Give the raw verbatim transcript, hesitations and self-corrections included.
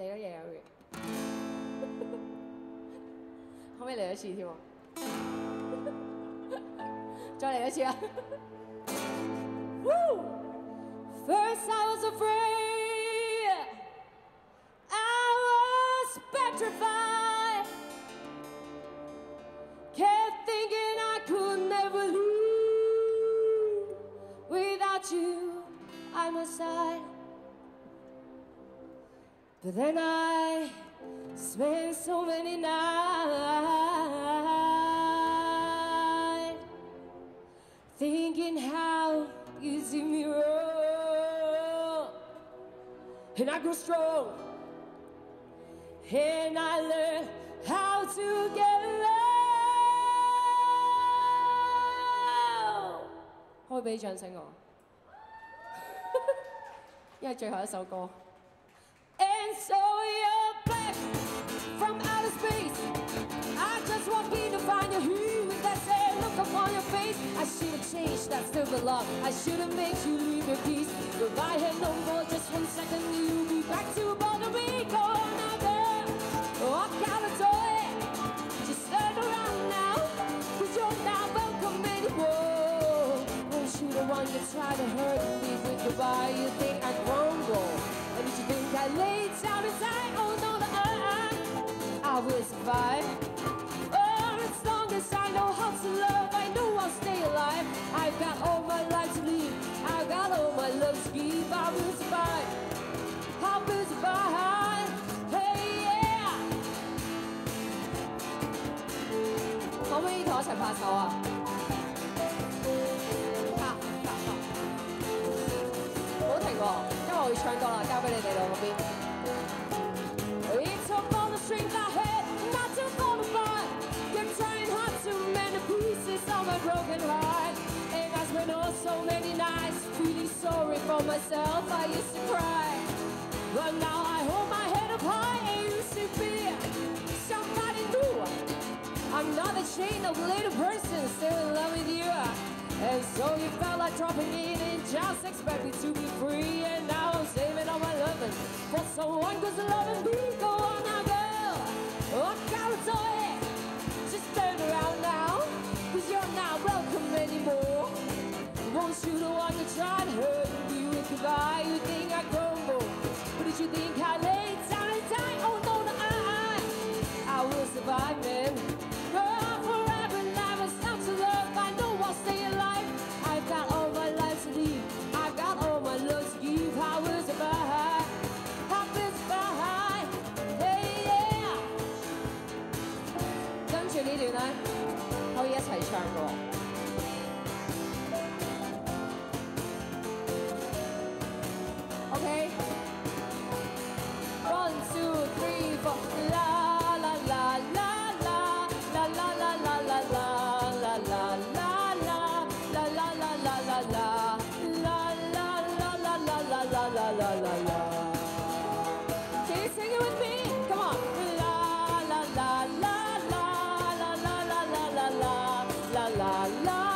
嚟咗嘢有完，可唔可以嚟一次添？再嚟一次啊 ！First I was afraid, I was petrified. Kept thinking I could never leave without you by my side. But then I spent so many nights thinking how you see me roll. And I grew strong, and I learned how to get low. 可唔可以俾掌聲我？因為最後一首歌。 So you're back from outer space. I just want me to find a hue that said, look upon your face. I should have changed that silver lock. I should have made you leave your peace. If I had no more, just one second, you'll be back to Puerto Rico. Now there, walk out the door. Just turn around now, 'cause you're not welcome anymore. Won't you the one that tried to hurt me with goodbye? You think I grumble? Did you think I laid down inside? Oh no, the I, I will survive. Oh, as long as I know how to love, I know I'll stay alive. I've got all my life to live. I've got all my love to give. I will survive. I will survive. Hey yeah. 可唔可以同我一齊拍手啊？拍拍拍，唔好停喎！ It took all the strength I had not to fall apart. Kept trying hard to mend the pieces of my broken heart. And I spent all so many nights feeling sorry for myself. I used to cry, but now I hold my head up high. And used to be somebody new. I'm not ashamed of a little person, still in love with you. And so you felt like dropping in and just expect me to be free. And now I'm saving all my loving for someone who's loving me. Go on now, girl, I gotta do it. Just turn around now, 'cause you're not welcome anymore. Won't you the one who tried to hurt me with goodbye? You think I grumble, but did you think I laid down and died? Oh no, no, I, I will survive, man. Girl, forever and ever, stuck to love. I know I'll stay alive. Okay. One, two, three, four. La la la la la la la la la la la la la. La la la.